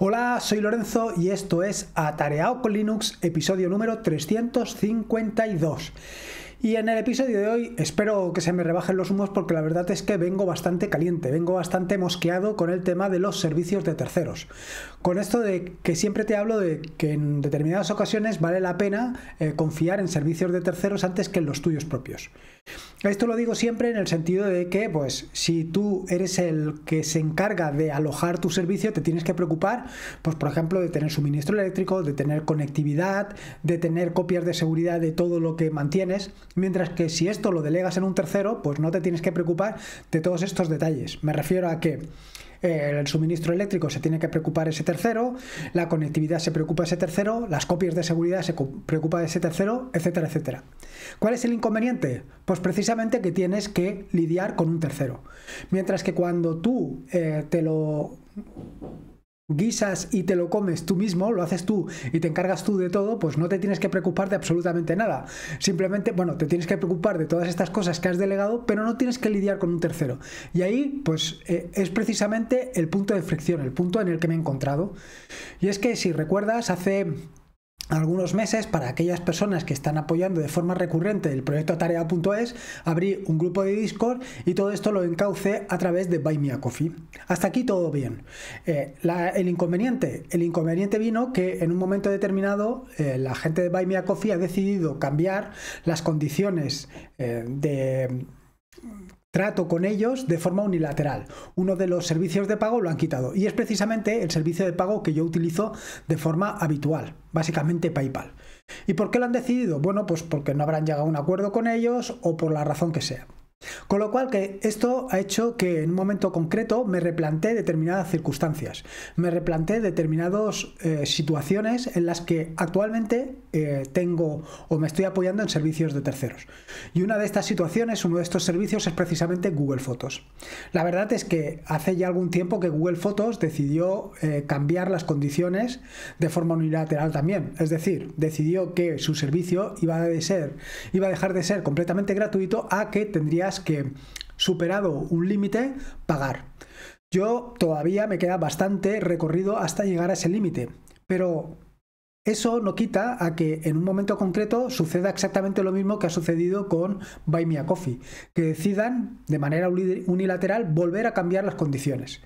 Hola, soy Lorenzo y esto es Atareado con Linux, episodio número 352. Y en el episodio de hoy espero que se me rebajen los humos porque la verdad es que vengo bastante caliente, vengo bastante mosqueado con el tema de los servicios de terceros. Con esto de que siempre te hablo de que en determinadas ocasiones vale la pena confiar en servicios de terceros antes que en los tuyos propios. Esto lo digo siempre en el sentido de que, pues, si tú eres el que se encarga de alojar tu servicio, te tienes que preocupar, pues, por ejemplo, de tener suministro eléctrico, de tener conectividad, de tener copias de seguridad de todo lo que mantienes. Mientras que si esto lo delegas en un tercero, pues no te tienes que preocupar de todos estos detalles. Me refiero a que el suministro eléctrico se tiene que preocupar ese tercero, la conectividad se preocupa ese tercero, las copias de seguridad se preocupa ese tercero, etcétera, etcétera. ¿Cuál es el inconveniente? Pues precisamente que tienes que lidiar con un tercero. Mientras que cuando tú te lo guisas y te lo comes tú mismo, lo haces tú y te encargas tú de todo, pues no te tienes que preocupar de absolutamente nada. Simplemente, bueno, te tienes que preocupar de todas estas cosas que has delegado, pero no tienes que lidiar con un tercero. Y ahí, pues, es precisamente el punto de fricción, el punto en el que me he encontrado. Y es que, si recuerdas, hace algunos meses, para aquellas personas que están apoyando de forma recurrente el proyecto Atarea.es, abrí un grupo de Discord y todo esto lo encaucé a través de Buy Me A Coffee. Hasta aquí todo bien. El inconveniente vino que en un momento determinado la gente de Buy Me A Coffee ha decidido cambiar las condiciones de trato con ellos de forma unilateral. Uno de los servicios de pago lo han quitado y es precisamente el servicio de pago que yo utilizo de forma habitual, básicamente PayPal. ¿Y por qué lo han decidido? Bueno, pues porque no habrán llegado a un acuerdo con ellos o por la razón que sea. Con lo cual, que esto ha hecho que en un momento concreto me replanteé determinadas circunstancias, me replanteé determinadas situaciones en las que actualmente tengo o me estoy apoyando en servicios de terceros. Y una de estas situaciones, uno de estos servicios es precisamente Google Fotos. La verdad es que hace ya algún tiempo que Google Fotos decidió cambiar las condiciones de forma unilateral también. Es decir, decidió que su servicio iba a dejar de ser completamente gratuito a que tendría que, superado un límite, pagar. Yo todavía me queda bastante recorrido hasta llegar a ese límite, pero eso no quita a que en un momento concreto suceda exactamente lo mismo que ha sucedido con Buy Me A Coffee, que decidan de manera unilateral volver a cambiar las condiciones.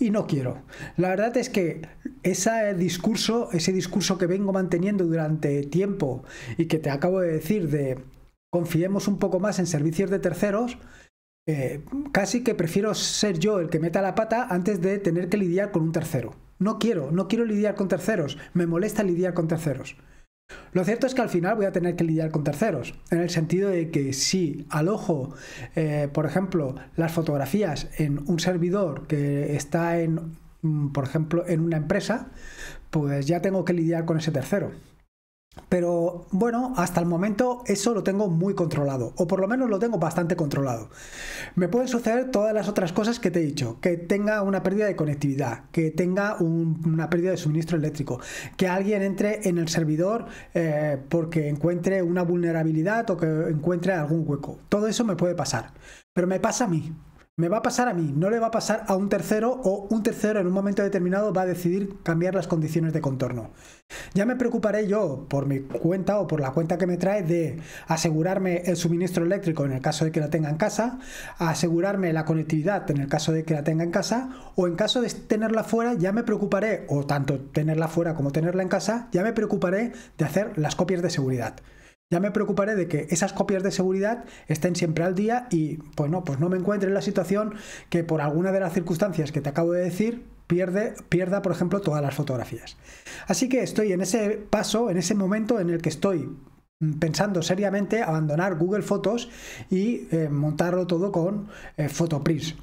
Y no quiero. La verdad es que ese discurso que vengo manteniendo durante tiempo y que te acabo de decir de confiemos un poco más en servicios de terceros, casi que prefiero ser yo el que meta la pata antes de tener que lidiar con un tercero. No quiero lidiar con terceros, me molesta lidiar con terceros. Lo cierto es que al final voy a tener que lidiar con terceros, en el sentido de que si alojo, por ejemplo, las fotografías en un servidor que está en, por ejemplo, en una empresa, pues ya tengo que lidiar con ese tercero. Pero bueno, hasta el momento eso lo tengo muy controlado, o por lo menos lo tengo bastante controlado. Me pueden suceder todas las otras cosas que te he dicho, que tenga una pérdida de conectividad, que tenga una pérdida de suministro eléctrico, que alguien entre en el servidor porque encuentre una vulnerabilidad o que encuentre algún hueco. Todo eso me puede pasar, pero me pasa a mí. Me va a pasar a mí, no le va a pasar a un tercero, o un tercero en un momento determinado va a decidir cambiar las condiciones de contorno. Ya me preocuparé yo por mi cuenta o por la cuenta que me trae de asegurarme el suministro eléctrico en el caso de que la tenga en casa, asegurarme la conectividad en el caso de que la tenga en casa, o en caso de tenerla fuera ya me preocuparé, o tanto tenerla fuera como tenerla en casa, ya me preocuparé de hacer las copias de seguridad. Ya me preocuparé de que esas copias de seguridad estén siempre al día y pues no me encuentre en la situación que por alguna de las circunstancias que te acabo de decir pierda, por ejemplo, todas las fotografías. Así que estoy en ese paso, en ese momento en el que estoy pensando seriamente abandonar Google Fotos y montarlo todo con PhotoPrism.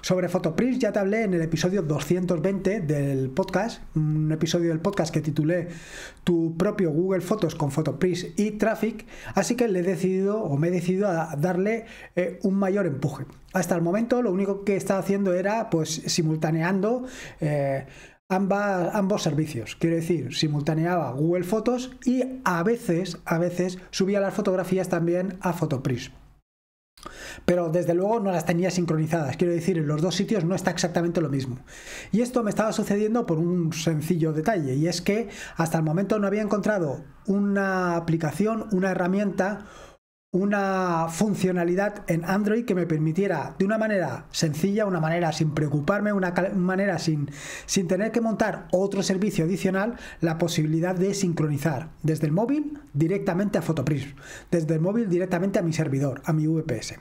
Sobre PhotoPrism ya te hablé en el episodio 220 del podcast, un episodio del podcast que titulé Tu propio Google Fotos con PhotoPrism y Traefik, así que me he decidido a darle un mayor empuje. Hasta el momento lo único que estaba haciendo era pues simultaneando ambos servicios, quiero decir, simultaneaba Google Fotos y a veces subía las fotografías también a PhotoPrism. Pero desde luego no las tenía sincronizadas. Quiero decir, en los dos sitios no está exactamente lo mismo. Y esto me estaba sucediendo por un sencillo detalle, y es que hasta el momento no había encontrado una aplicación, una herramienta, una funcionalidad en Android que me permitiera de una manera sencilla, una manera sin preocuparme, una manera sin tener que montar otro servicio adicional, la posibilidad de sincronizar desde el móvil directamente a PhotoPrism, desde el móvil directamente a mi servidor, a mi VPS.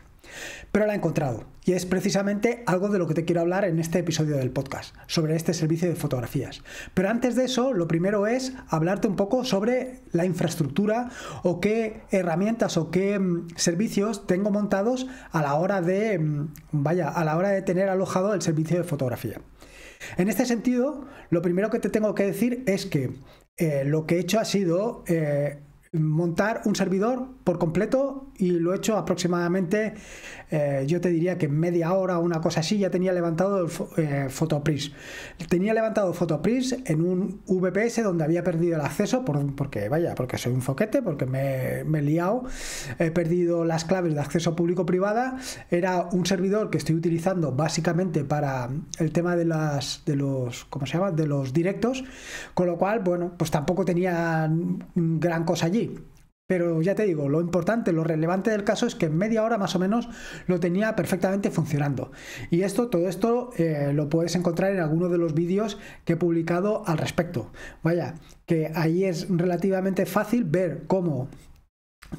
Pero la he encontrado, y es precisamente algo de lo que te quiero hablar en este episodio del podcast, sobre este servicio de fotografías. Pero antes de eso, lo primero es hablarte un poco sobre la infraestructura o qué herramientas o qué servicios tengo montados a la hora de, tener alojado el servicio de fotografía. En este sentido, lo primero que te tengo que decir es que lo que he hecho ha sido montar un servidor por completo, y lo he hecho aproximadamente, yo te diría que en media hora o una cosa así, ya tenía levantado PhotoPrism. Tenía levantado PhotoPrism en un VPS donde había perdido el acceso porque soy un foquete, porque me he liado, he perdido las claves de acceso público-privada. Era un servidor que estoy utilizando básicamente para el tema de los directos, con lo cual, bueno, pues tampoco tenía gran cosa allí. Pero ya te digo, lo importante, lo relevante del caso es que en media hora más o menos lo tenía perfectamente funcionando. Y todo esto lo puedes encontrar en alguno de los vídeos que he publicado al respecto. Vaya, que ahí es relativamente fácil ver cómo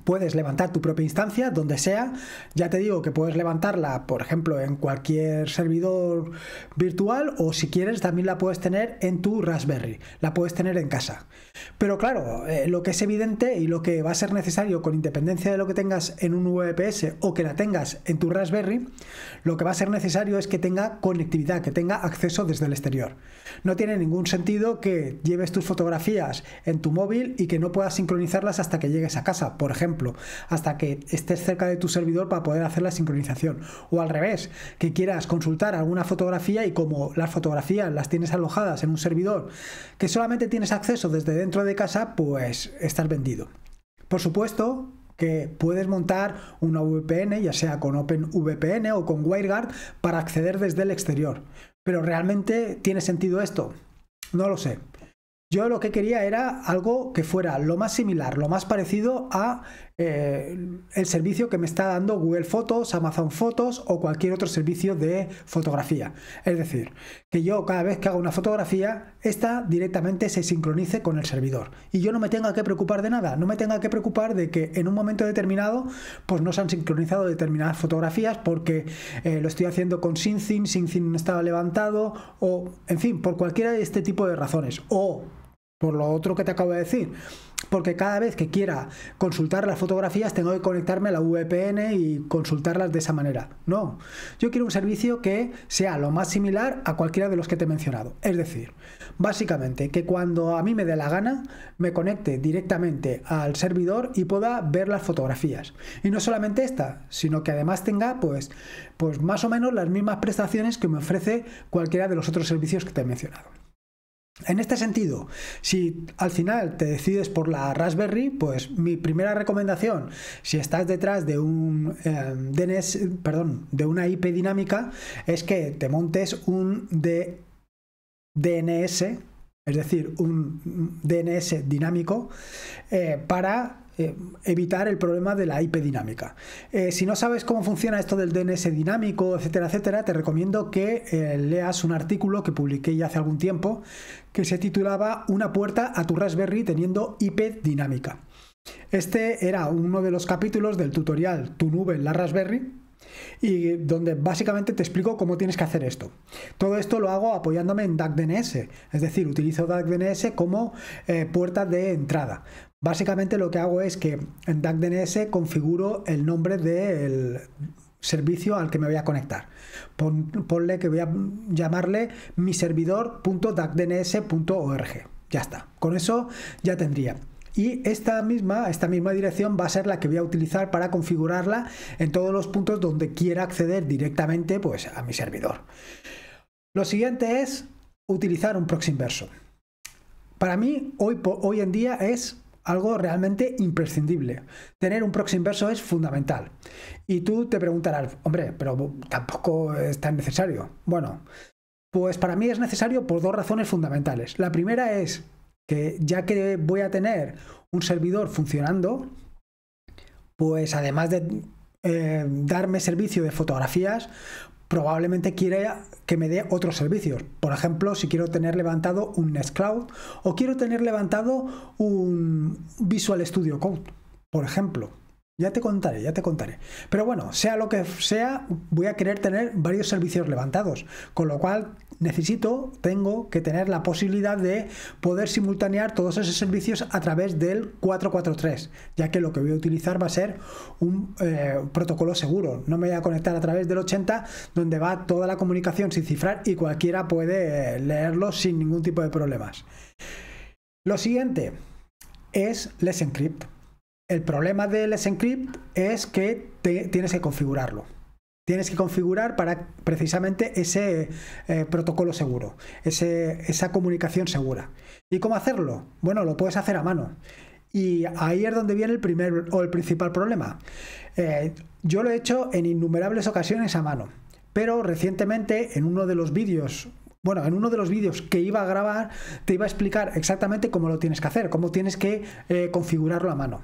puedes levantar tu propia instancia, donde sea. Ya te digo que puedes levantarla, por ejemplo, en cualquier servidor virtual, o si quieres también la puedes tener en tu Raspberry, la puedes tener en casa. Pero claro, lo que es evidente y lo que va a ser necesario, con independencia de lo que tengas en un VPS o que la tengas en tu Raspberry, lo que va a ser necesario es que tenga conectividad, que tenga acceso desde el exterior. No tiene ningún sentido que lleves tus fotografías en tu móvil y que no puedas sincronizarlas hasta que llegues a casa, por ejemplo, hasta que estés cerca de tu servidor para poder hacer la sincronización, o al revés, que quieras consultar alguna fotografía y como las fotografías las tienes alojadas en un servidor que solamente tienes acceso desde dentro de casa, pues estás vendido. Por supuesto que puedes montar una VPN, ya sea con OpenVPN o con WireGuard, para acceder desde el exterior, pero ¿realmente tiene sentido esto? No lo sé. Yo lo que quería era algo que fuera lo más similar, lo más parecido a el servicio que me está dando Google Fotos, Amazon Fotos o cualquier otro servicio de fotografía. Es decir, que yo cada vez que hago una fotografía, esta directamente se sincronice con el servidor y yo no me tenga que preocupar de nada, no me tenga que preocupar de que en un momento determinado pues no se han sincronizado determinadas fotografías porque lo estoy haciendo con SyncThing, SyncThing no estaba levantado, o en fin, por cualquiera de este tipo de razones, o por lo otro que te acabo de decir, porque cada vez que quiera consultar las fotografías tengo que conectarme a la VPN y consultarlas de esa manera. No, yo quiero un servicio que sea lo más similar a cualquiera de los que te he mencionado. Es decir, básicamente que cuando a mí me dé la gana me conecte directamente al servidor y pueda ver las fotografías. Y no solamente esta, sino que además tenga pues más o menos las mismas prestaciones que me ofrece cualquiera de los otros servicios que te he mencionado. En este sentido, si al final te decides por la Raspberry, pues mi primera recomendación, si estás detrás de un de una IP dinámica, es que te montes un DNS, es decir, un DNS dinámico, para evitar el problema de la IP dinámica. Si no sabes cómo funciona esto del DNS dinámico, etcétera, etcétera, te recomiendo que leas un artículo que publiqué ya hace algún tiempo que se titulaba "Una puerta a tu Raspberry teniendo IP dinámica". Este era uno de los capítulos del tutorial "Tu nube en la Raspberry", y donde básicamente te explico cómo tienes que hacer esto. Todo esto lo hago apoyándome en DuckDNS, es decir, utilizo DuckDNS como puerta de entrada. Básicamente lo que hago es que en DuckDNS configuro el nombre del servicio al que me voy a conectar. Ponle que voy a llamarle miservidor.duckdns.org. Ya está, con eso ya tendría. Y esta misma dirección va a ser la que voy a utilizar para configurarla en todos los puntos donde quiera acceder directamente pues a mi servidor. Lo siguiente es utilizar un proxy inverso. Para mí hoy en día es algo realmente imprescindible. Tener un proxy inverso es fundamental. Y tú te preguntarás, hombre, pero tampoco es tan necesario. Bueno, pues para mí es necesario por dos razones fundamentales. La primera es que ya que voy a tener un servidor funcionando, pues además de darme servicio de fotografías, probablemente quiere que me dé otros servicios. Por ejemplo, si quiero tener levantado un Nextcloud o quiero tener levantado un Visual Studio Code, por ejemplo. Ya te contaré, ya te contaré. Pero bueno, sea lo que sea, voy a querer tener varios servicios levantados, con lo cual tengo que tener la posibilidad de poder simultanear todos esos servicios a través del 443, ya que lo que voy a utilizar va a ser un protocolo seguro. No me voy a conectar a través del 80, donde va toda la comunicación sin cifrar y cualquiera puede leerlo sin ningún tipo de problemas. Lo siguiente es Let's Encrypt. El problema de Let's Encrypt es que tienes que configurarlo. Tienes que configurar para precisamente ese protocolo seguro, esa comunicación segura. ¿Y cómo hacerlo? Bueno, lo puedes hacer a mano. Y ahí es donde viene el principal problema. Yo lo he hecho en innumerables ocasiones a mano, pero recientemente en uno de los vídeos que iba a grabar, te iba a explicar exactamente cómo lo tienes que hacer, cómo tienes que configurarlo a mano.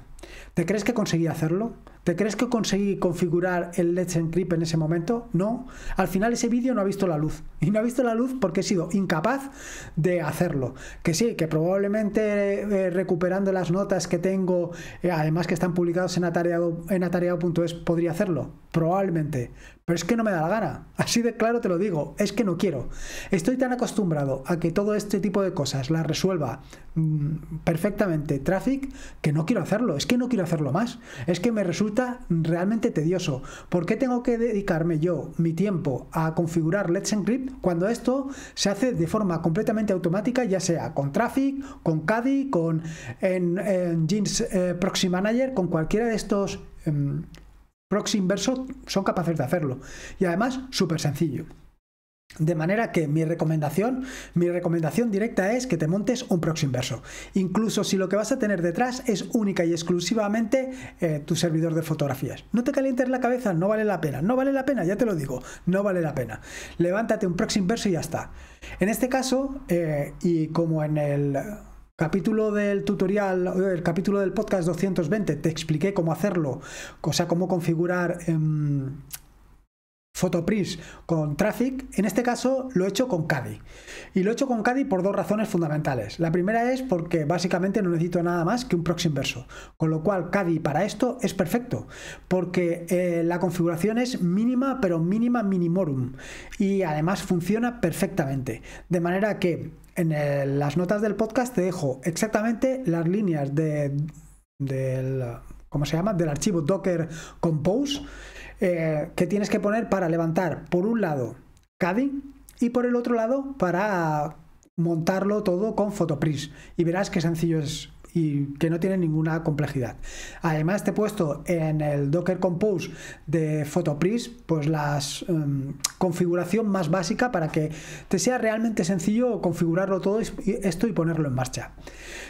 ¿Te crees que conseguí hacerlo? ¿Te crees que conseguí configurar el Let's Encrypt en ese momento? No. Al final ese vídeo no ha visto la luz. Y no ha visto la luz porque he sido incapaz de hacerlo. Que sí, que probablemente recuperando las notas que tengo, además que están publicados en Atarea.es, podría hacerlo. Probablemente. Pero es que no me da la gana. Así de claro te lo digo. Es que no quiero. Estoy tan acostumbrado a que todo este tipo de cosas las resuelva perfectamente Traefik, que no quiero hacerlo. Es que no quiero hacerlo más. Es que me resulta realmente tedioso. ¿Por qué tengo que dedicarme yo mi tiempo a configurar Let's Encrypt cuando esto se hace de forma completamente automática, ya sea con Traefik, con Caddy, con Nginx Proxy Manager, con cualquiera de estos proxy inversos son capaces de hacerlo? Y además súper sencillo. De manera que mi recomendación directa es que te montes un proxy inverso. Incluso si lo que vas a tener detrás es única y exclusivamente tu servidor de fotografías. No te calientes la cabeza, no vale la pena. No vale la pena, ya te lo digo, no vale la pena. Levántate un proxy inverso y ya está. En este caso, y como en el capítulo del tutorial, el capítulo del podcast 220, te expliqué cómo hacerlo, o sea, cómo configurar PhotoPrism con Traefik, en este caso lo he hecho con Caddy. Y lo he hecho con Caddy por dos razones fundamentales. La primera es porque básicamente no necesito nada más que un proxy inverso, con lo cual Caddy para esto es perfecto, porque la configuración es mínima, pero mínima minimorum, y además funciona perfectamente. De manera que en las notas del podcast te dejo exactamente las líneas del archivo Docker Compose que tienes que poner para levantar por un lado Caddy y por el otro lado para montarlo todo con PhotoPrism, y verás qué sencillo es y que no tiene ninguna complejidad. Además te he puesto en el Docker Compose de PhotoPrism pues la configuración más básica para que te sea realmente sencillo configurarlo todo y ponerlo en marcha.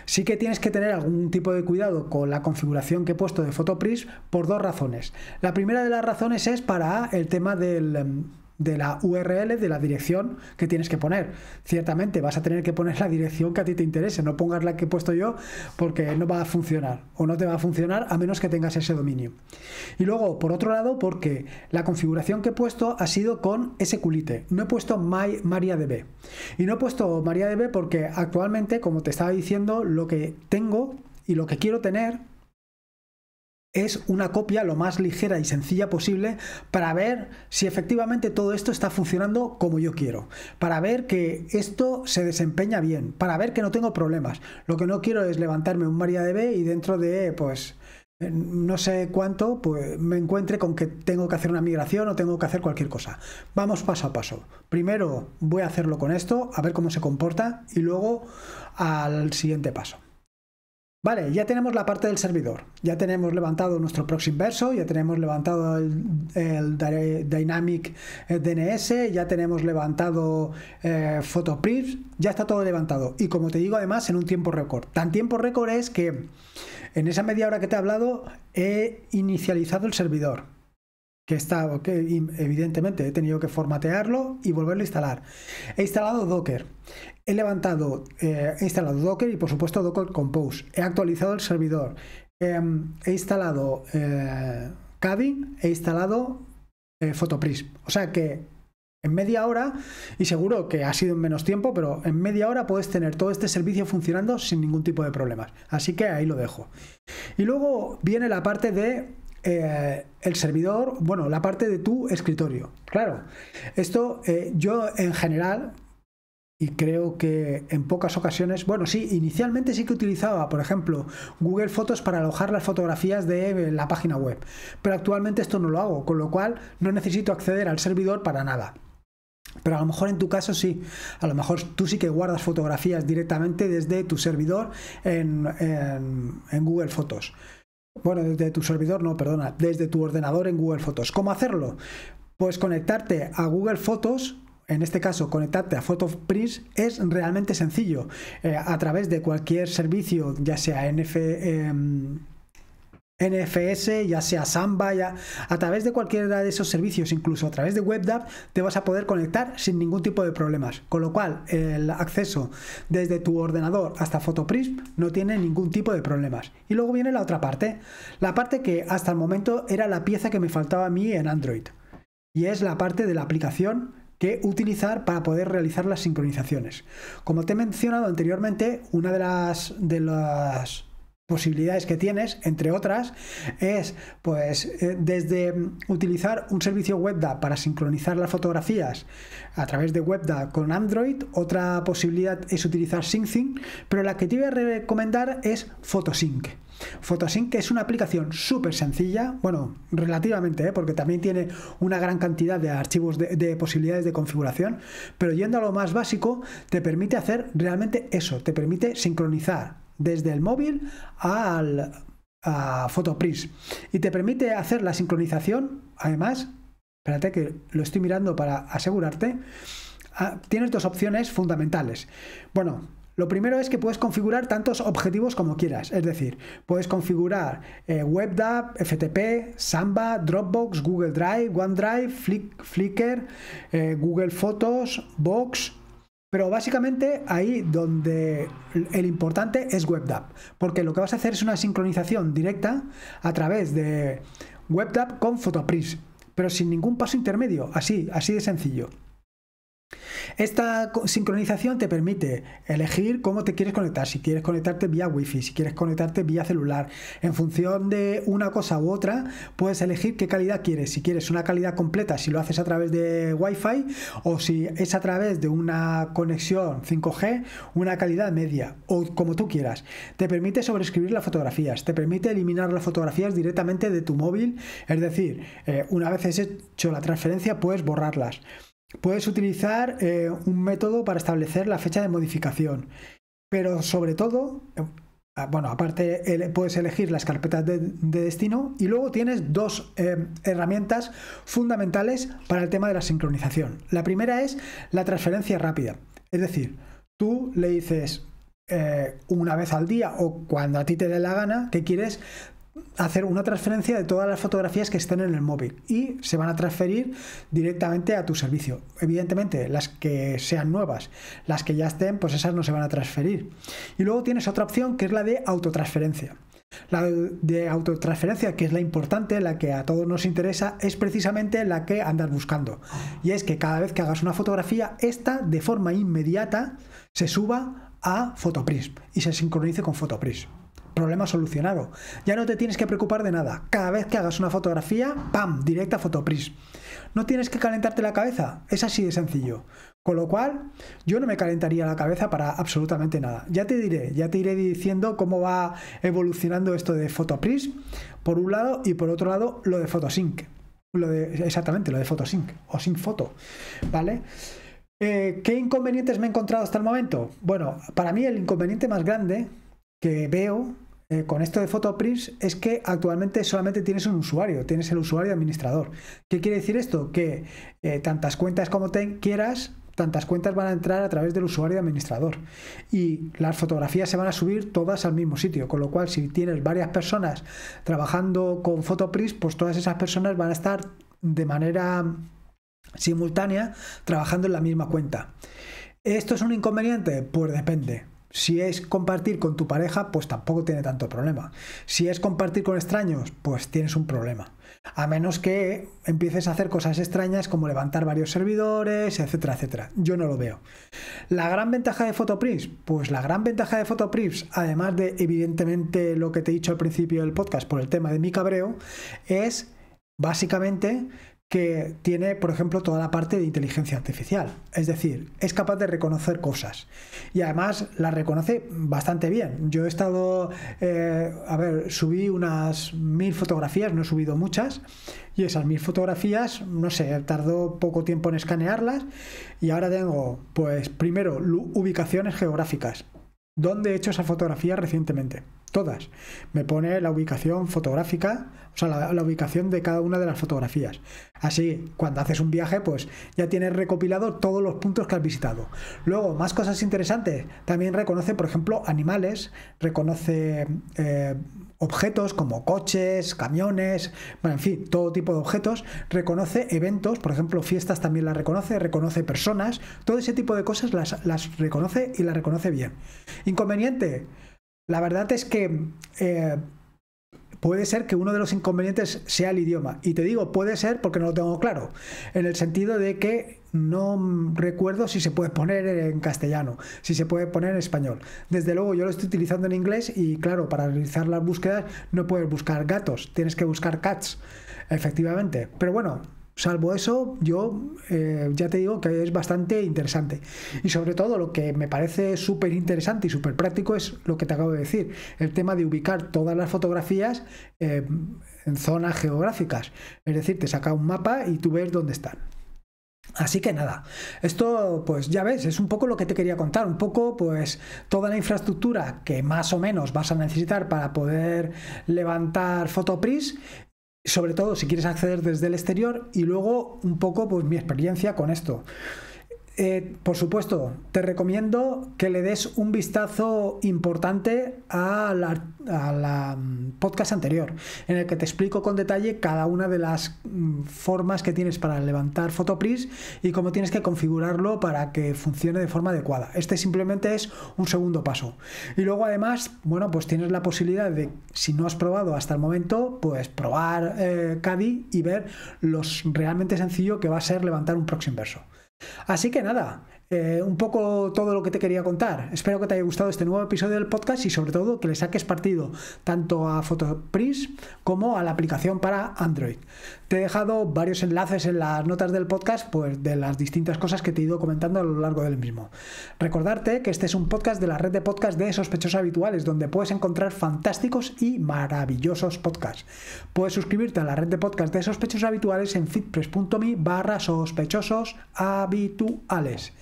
Sí que tienes que tener algún tipo de cuidado con la configuración que he puesto de PhotoPrism por dos razones. La primera de las razones es para el tema de la URL, de la dirección que tienes que poner. Ciertamente vas a tener que poner la dirección que a ti te interese, no pongas la que he puesto yo porque no va a funcionar o no te va a funcionar a menos que tengas ese dominio. Y luego, por otro lado, porque la configuración que he puesto ha sido con ese culite. No he puesto MariaDB. Y no he puesto MariaDB porque actualmente, como te estaba diciendo, lo que tengo y lo que quiero tener es una copia lo más ligera y sencilla posible para ver si efectivamente todo esto está funcionando como yo quiero, para ver que esto se desempeña bien, para ver que no tengo problemas. Lo que no quiero es levantarme un MariaDB y dentro de pues no sé cuánto pues me encuentre con que tengo que hacer una migración o tengo que hacer cualquier cosa. Vamos paso a paso. Primero voy a hacerlo con esto, a ver cómo se comporta y luego al siguiente paso. Vale, ya tenemos la parte del servidor, ya tenemos levantado nuestro proxy inverso, ya tenemos levantado el Dynamic DNS, ya tenemos levantado PhotoPrism, ya está todo levantado. Y como te digo, además, en un tiempo récord. Tan tiempo récord es que en esa media hora que te he hablado he inicializado el servidor, que está, que evidentemente he tenido que formatearlo y volverlo a instalar. He instalado Docker. He instalado Docker y por supuesto Docker Compose. He actualizado el servidor. He instalado Caddy. He instalado PhotoPrism. O sea que en media hora, y seguro que ha sido en menos tiempo, pero en media hora puedes tener todo este servicio funcionando sin ningún tipo de problemas. Así que ahí lo dejo. Y luego viene la parte de el servidor, bueno, la parte de tu escritorio. Claro, esto yo en general... Y creo que en pocas ocasiones, bueno, sí, inicialmente sí que utilizaba, por ejemplo, Google Fotos para alojar las fotografías de la página web. Pero actualmente esto no lo hago, con lo cual no necesito acceder al servidor para nada. Pero a lo mejor en tu caso sí, a lo mejor tú sí que guardas fotografías directamente desde tu servidor en Google Fotos. Bueno, desde tu servidor no, perdona, desde tu ordenador en Google Fotos. ¿Cómo hacerlo? Pues conectarte a Google Fotos. En este caso, conectarte a PhotoPrism es realmente sencillo. A través de cualquier servicio, ya sea NFS, ya sea Samba, a través de cualquiera de esos servicios, incluso a través de WebDAV, te vas a poder conectar sin ningún tipo de problemas. Con lo cual, el acceso desde tu ordenador hasta PhotoPrism no tiene ningún tipo de problemas. Y luego viene la otra parte. La parte que hasta el momento era la pieza que me faltaba a mí en Android. Y es la parte de la aplicación que utilizar para poder realizar las sincronizaciones. Como te he mencionado anteriormente, una de las posibilidades que tienes, entre otras, es pues desde utilizar un servicio WebDAV para sincronizar las fotografías a través de WebDAV con Android. Otra posibilidad es utilizar SyncThing, pero la que te voy a recomendar es Photosync. Photosync es una aplicación súper sencilla, bueno, relativamente, porque también tiene una gran cantidad de archivos de posibilidades de configuración, pero yendo a lo más básico, te permite hacer realmente eso, te permite sincronizar desde el móvil a PhotoPrism y te permite hacer la sincronización, además, espérate que lo estoy mirando para asegurarte, tienes dos opciones fundamentales. Bueno, lo primero es que puedes configurar tantos objetivos como quieras, es decir, puedes configurar WebDAV, FTP, Samba, Dropbox, Google Drive, OneDrive, Flickr, Google Fotos, Box, pero básicamente ahí donde el importante es WebDAV, porque lo que vas a hacer es una sincronización directa a través de WebDAV con PhotoPrism, pero sin ningún paso intermedio, así de sencillo. Esta sincronización te permite elegir cómo te quieres conectar, si quieres conectarte vía wifi, si quieres conectarte vía celular. En función de una cosa u otra, puedes elegir qué calidad quieres. Si quieres una calidad completa, si lo haces a través de wifi, o si es a través de una conexión 5G, una calidad media, o como tú quieras. Te permite sobrescribir las fotografías, te permite eliminar las fotografías directamente de tu móvil, es decir, una vez has hecho la transferencia, puedes borrarlas. Puedes utilizar un método para establecer la fecha de modificación, pero sobre todo, bueno, aparte puedes elegir las carpetas de destino y luego tienes dos herramientas fundamentales para el tema de la sincronización. La primera es la transferencia rápida, es decir, tú le dices una vez al día o cuando a ti te dé la gana que quieres hacer una transferencia de todas las fotografías que estén en el móvil y se van a transferir directamente a tu servicio. Evidentemente, las que sean nuevas, las que ya estén, pues esas no se van a transferir. Y luego tienes otra opción que es la de autotransferencia. La de autotransferencia, que es la importante, la que a todos nos interesa, es precisamente la que andas buscando. Y es que cada vez que hagas una fotografía, esta de forma inmediata se suba a PhotoPrism y se sincronice con PhotoPrism. Problema solucionado. Ya no te tienes que preocupar de nada. Cada vez que hagas una fotografía, ¡pam!, directa a PhotoPrism. No tienes que calentarte la cabeza. Es así de sencillo. Con lo cual, yo no me calentaría la cabeza para absolutamente nada. Ya te iré diciendo cómo va evolucionando esto de PhotoPrism, por un lado, y por otro lado, lo de PhotoSync. Exactamente, lo de PhotoSync o Sync Foto. ¿Vale? ¿Qué inconvenientes me he encontrado hasta el momento? Bueno, para mí el inconveniente más grande que veo con esto de PhotoPrism es que actualmente solamente tienes un usuario, tienes el usuario administrador. ¿Qué quiere decir esto? Que tantas cuentas como quieras, tantas cuentas van a entrar a través del usuario administrador y las fotografías se van a subir todas al mismo sitio, con lo cual si tienes varias personas trabajando con PhotoPrism, pues todas esas personas van a estar de manera simultánea trabajando en la misma cuenta. ¿Esto es un inconveniente? Pues depende. Si es compartir con tu pareja, pues tampoco tiene tanto problema. Si es compartir con extraños, pues tienes un problema. A menos que empieces a hacer cosas extrañas como levantar varios servidores, etcétera, etcétera. Yo no lo veo. ¿La gran ventaja de PhotoPrism? Pues la gran ventaja de PhotoPrism, además de evidentemente lo que te he dicho al principio del podcast por el tema de mi cabreo, es básicamente que tiene, por ejemplo, toda la parte de inteligencia artificial. Es decir, es capaz de reconocer cosas. Y además las reconoce bastante bien. Yo he estado... subí unas 1000 fotografías, no he subido muchas. Y esas 1000 fotografías, no sé, tardó poco tiempo en escanearlas. Y ahora tengo, pues, primero, ubicaciones geográficas. ¿Dónde he hecho esa fotografía recientemente? Todas. Me pone la ubicación fotográfica, o sea, la ubicación de cada una de las fotografías. Así, cuando haces un viaje, pues ya tienes recopilado todos los puntos que has visitado. Luego, más cosas interesantes. También reconoce, por ejemplo, animales, reconoce objetos como coches, camiones, bueno, en fin, todo tipo de objetos. Reconoce eventos, por ejemplo, fiestas también las reconoce, reconoce personas. Todo ese tipo de cosas las reconoce y las reconoce bien. ¿Inconveniente? La verdad es que puede ser que uno de los inconvenientes sea el idioma. Y te digo, puede ser porque no lo tengo claro. En el sentido de que no recuerdo si se puede poner en castellano, si se puede poner en español. Desde luego yo lo estoy utilizando en inglés y claro, para realizar las búsquedas no puedes buscar gatos, tienes que buscar cats, efectivamente. Pero bueno, salvo eso, yo ya te digo que es bastante interesante. Y sobre todo lo que me parece súper interesante y súper práctico es lo que te acabo de decir. El tema de ubicar todas las fotografías en zonas geográficas. Es decir, te saca un mapa y tú ves dónde están. Así que nada, esto pues ya ves, es un poco lo que te quería contar, un poco pues toda la infraestructura que más o menos vas a necesitar para poder levantar PhotoPrism. Sobre todo si quieres acceder desde el exterior y luego un poco pues mi experiencia con esto. Por supuesto, te recomiendo que le des un vistazo importante a la podcast anterior, en el que te explico con detalle cada una de las formas que tienes para levantar PhotoPrism y cómo tienes que configurarlo para que funcione de forma adecuada. Este simplemente es un segundo paso. Y luego además, bueno, pues tienes la posibilidad de, si no has probado hasta el momento, pues probar Caddy y ver lo realmente sencillo que va a ser levantar un proxy inverso. Así que nada, un poco todo lo que te quería contar. Espero que te haya gustado este nuevo episodio del podcast y sobre todo que le saques partido tanto a PhotoPrism como a la aplicación para Android. Te he dejado varios enlaces en las notas del podcast, pues de las distintas cosas que te he ido comentando a lo largo del mismo. Recordarte que este es un podcast de la red de podcast de Sospechosos Habituales, donde puedes encontrar fantásticos y maravillosos podcasts. Puedes suscribirte a la red de podcast de Sospechosos Habituales en fitpress.me/sospechososhabituales.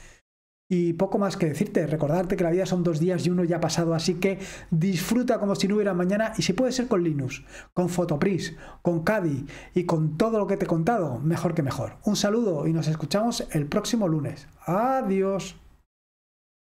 Y poco más que decirte, recordarte que la vida son 2 días y uno ya ha pasado, así que disfruta como si no hubiera mañana y si puede ser con Linux, con PhotoPrism, con Caddy y con todo lo que te he contado, mejor que mejor. Un saludo y nos escuchamos el próximo lunes. Adiós.